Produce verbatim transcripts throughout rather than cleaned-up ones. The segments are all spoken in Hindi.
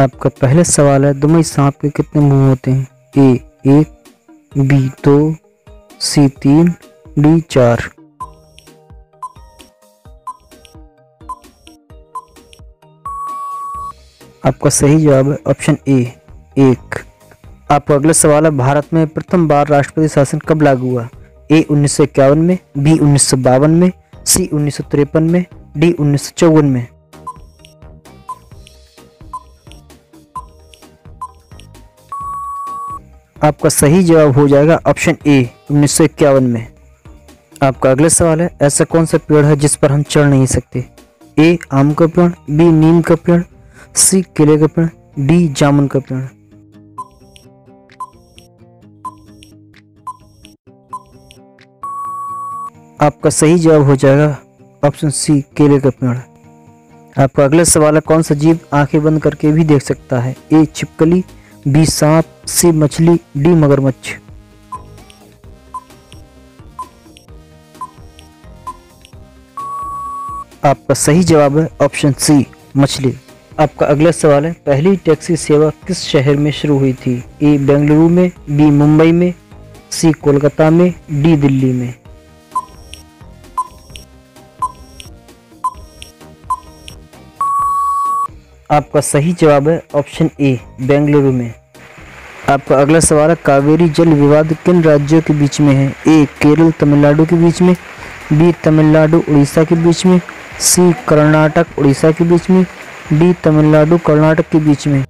आपका पहला सवाल है, दुमई सांप के कितने मुंह होते हैं? ए एक, बी दो, सी तीन, डी चार। आपका सही जवाब है ऑप्शन ए एक। आपका अगला सवाल है, भारत में प्रथम बार राष्ट्रपति शासन कब लागू हुआ? ए उन्नीस सौ इक्यावन में, बी उन्नीस सौ बावन में, सी उन्नीस सौ तिरपन में, डी उन्नीस सौ चौवन में। आपका सही जवाब हो जाएगा ऑप्शन ए उन्नीस सौ इक्यावन में। आपका अगला सवाल है, ऐसा कौन सा पेड़ है जिस पर हम चढ़ नहीं सकते? ए आम का पेड़, बी नीम का पेड़, सी केले का पेड़, डी जामुन का पेड़। आपका सही जवाब हो जाएगा ऑप्शन सी केले का पेड़। आपका अगला सवाल है, कौन सा जीव आंखें बंद करके भी देख सकता है? ए छिपकली, बी सांप, सी मछली, डी मगरमच्छ। आपका सही जवाब है ऑप्शन सी मछली। आपका अगला सवाल है, पहली टैक्सी सेवा किस शहर में शुरू हुई थी? ए बेंगलुरु में, बी मुंबई में, सी कोलकाता में, डी दिल्ली में। आपका सही जवाब है ऑप्शन ए बेंगलुरु में। आपका अगला सवाल है, कावेरी जल विवाद किन राज्यों के बीच में है? ए केरल तमिलनाडु के बीच में, बी तमिलनाडु उड़ीसा के बीच में, सी कर्नाटक उड़ीसा के बीच में, डी तमिलनाडु कर्नाटक के बीच में।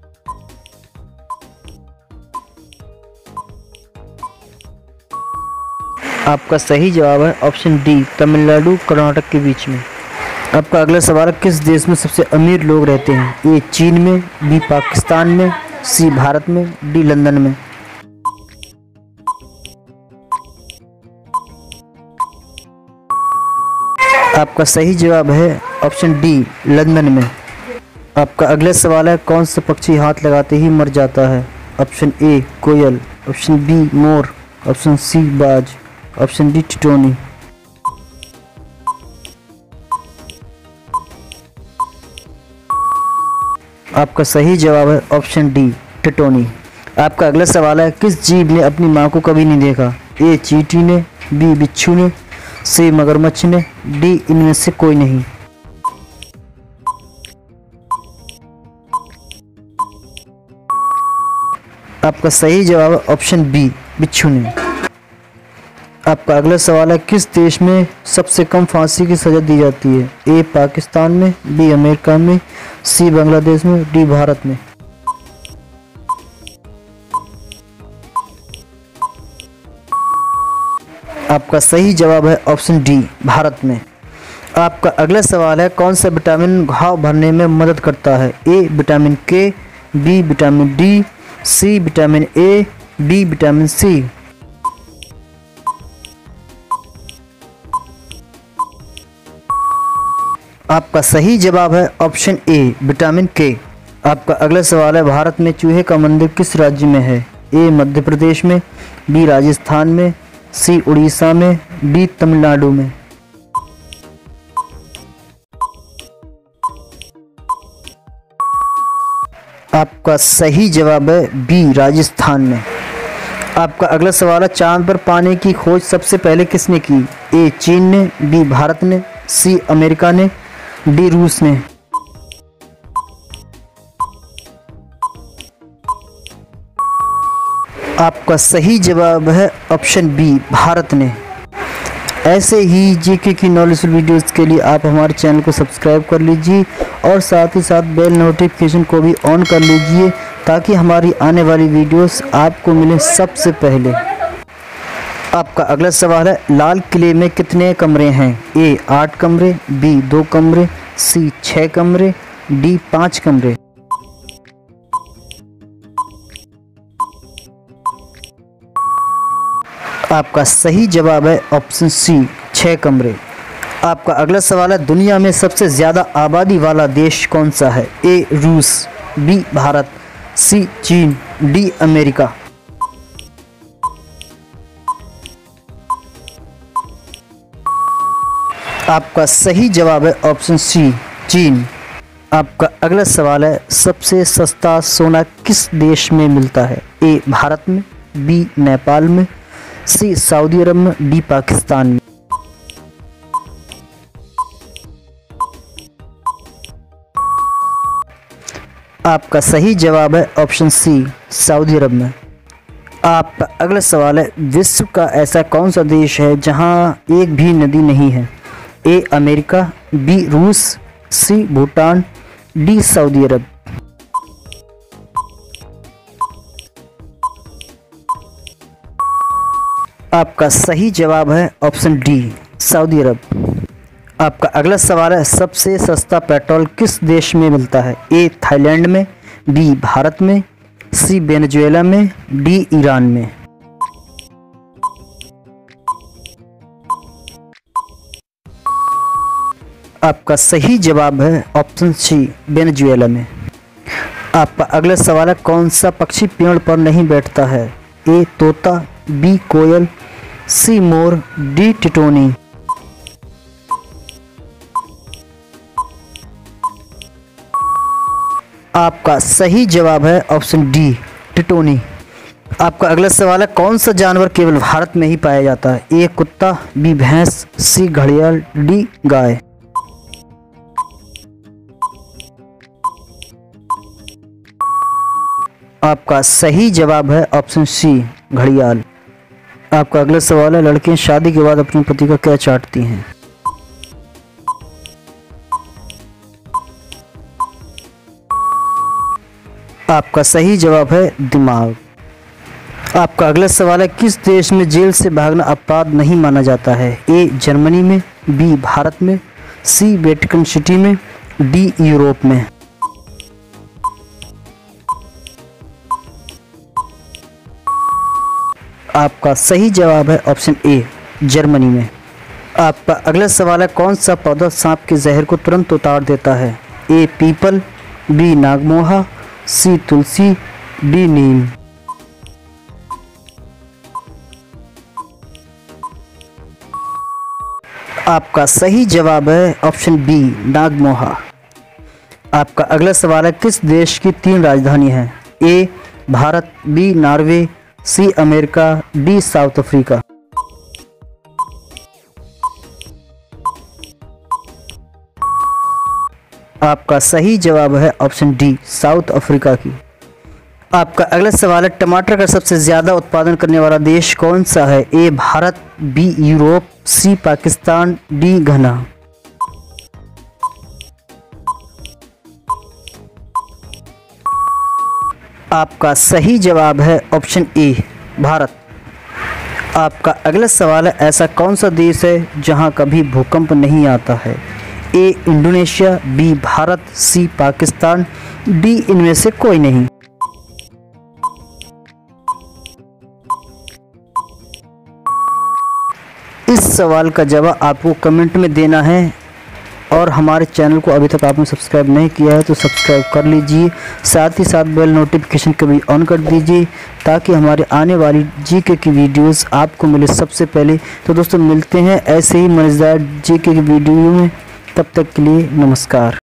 आपका सही जवाब है ऑप्शन डी तमिलनाडु कर्नाटक के बीच में। आपका अगला सवाल, किस देश में सबसे अमीर लोग रहते हैं? ए चीन में, बी पाकिस्तान में, सी भारत में, डी लंदन में। आपका सही जवाब है ऑप्शन डी लंदन में। आपका अगला सवाल है, कौन सा पक्षी हाथ लगाते ही मर जाता है? ऑप्शन ए कोयल, ऑप्शन बी मोर, ऑप्शन सी बाज, ऑप्शन डी टिटोनी। आपका सही जवाब है ऑप्शन डी टिटोनी। आपका अगला सवाल है, किस जीव ने अपनी मां को कभी नहीं देखा? ए चींटी ने, बी बिच्छू ने, सी मगरमच्छ ने, डी इनमें से कोई नहीं। आपका सही जवाब है ऑप्शन बी बिच्छू ने। आपका अगला सवाल है, किस देश में सबसे कम फांसी की सज़ा दी जाती है? ए पाकिस्तान में, बी अमेरिका में, सी बांग्लादेश में, डी भारत में। आपका सही जवाब है ऑप्शन डी भारत में। आपका अगला सवाल है, कौन सा विटामिन घाव भरने में मदद करता है? A vitamin K, B vitamin D, C vitamin A, D vitamin C. आपका सही जवाब है ऑप्शन ए विटामिन के। आपका अगला सवाल है, भारत में चूहे का मंदिर किस राज्य में है? ए मध्य प्रदेश में, बी राजस्थान में, सी उड़ीसा में, डी तमिलनाडु में। आपका सही जवाब है बी राजस्थान में। आपका अगला सवाल है, चांद पर पानी की खोज सबसे पहले किसने की? ए चीन ने, बी भारत ने, सी अमेरिका ने, डी रूस ने। आपका सही जवाब है ऑप्शन बी भारत ने। ऐसे ही जीके की नॉलेजफुल वीडियोस के लिए आप हमारे चैनल को सब्सक्राइब कर लीजिए और साथ ही साथ बेल नोटिफिकेशन को भी ऑन कर लीजिए ताकि हमारी आने वाली वीडियोस आपको मिले सबसे पहले। आपका अगला सवाल है, लाल किले में कितने कमरे हैं? ए आठ कमरे, बी दो कमरे, सी छः कमरे, डी पाँच कमरे। आपका सही जवाब है ऑप्शन सी छः कमरे। आपका अगला सवाल है, दुनिया में सबसे ज़्यादा आबादी वाला देश कौन सा है? ए रूस, बी भारत, सी चीन, डी अमेरिका। आपका सही जवाब है ऑप्शन सी चीन। आपका अगला सवाल है, सबसे सस्ता सोना किस देश में मिलता है? ए भारत में, बी नेपाल में, सी सऊदी अरब में, डी पाकिस्तान में। आपका सही जवाब है ऑप्शन सी सऊदी अरब में। आपका अगला सवाल है, विश्व का ऐसा कौन सा देश है जहां एक भी नदी नहीं है? ए अमेरिका, बी रूस, सी भूटान, डी सऊदी अरब। आपका सही जवाब है ऑप्शन डी सऊदी अरब। आपका अगला सवाल है, सबसे सस्ता पेट्रोल किस देश में मिलता है? ए थाईलैंड में, बी भारत में, सी वेनेजुएला में, डी ईरान में। आपका सही जवाब है ऑप्शन सी वेनेजुएला में। आपका अगला सवाल है, कौन सा पक्षी पेड़ पर नहीं बैठता है? ए तोता, बी कोयल, सी मोर, डी टिटोनी। आपका सही जवाब है ऑप्शन डी टिटोनी। आपका अगला सवाल है, कौन सा जानवर केवल भारत में ही पाया जाता है? ए कुत्ता, बी भैंस, सी घड़ियाल, डी गाय। आपका सही जवाब है ऑप्शन सी घड़ियाल। आपका अगला सवाल है, लड़कियां शादी के बाद अपने पति का क्या चाटती हैं? आपका सही जवाब है दिमाग। आपका अगला सवाल है, किस देश में जेल से भागना अपराध नहीं माना जाता है? ए जर्मनी में, बी भारत में, सी वेटिकन सिटी में, डी यूरोप में। आपका सही जवाब है ऑप्शन ए जर्मनी में। आपका अगला सवाल है, कौन सा पौधा सांप के जहर को तुरंत उतार देता है? ए पीपल, बी नागमोहा, सी तुलसी, डी नीम। आपका सही जवाब है ऑप्शन बी नागमोहा। आपका अगला सवाल है, किस देश की तीन राजधानी हैं? A Bharat, B Norway, C America, D South Africa. आपका सही जवाब है ऑप्शन डी साउथ अफ्रीका की। आपका अगला सवाल है, टमाटर का सबसे ज़्यादा उत्पादन करने वाला देश कौन सा है? A Bharat, B Europe, C Pakistan, D Ghana. आपका सही जवाब है ऑप्शन ए भारत। आपका अगला सवाल है, ऐसा कौन सा देश है जहां कभी भूकंप नहीं आता है? A Indonesia, B Bharat, C Pakistan, D इनमें से कोई नहीं। इस सवाल का जवाब आपको कमेंट में देना है और हमारे चैनल को अभी तक आपने सब्सक्राइब नहीं किया है तो सब्सक्राइब कर लीजिए, साथ ही साथ बेल नोटिफिकेशन को भी ऑन कर दीजिए ताकि हमारे आने वाली जीके की वीडियोस आपको मिले सबसे पहले। तो दोस्तों मिलते हैं ऐसे ही मजेदार जीके की वीडियो में, तब तक के लिए नमस्कार।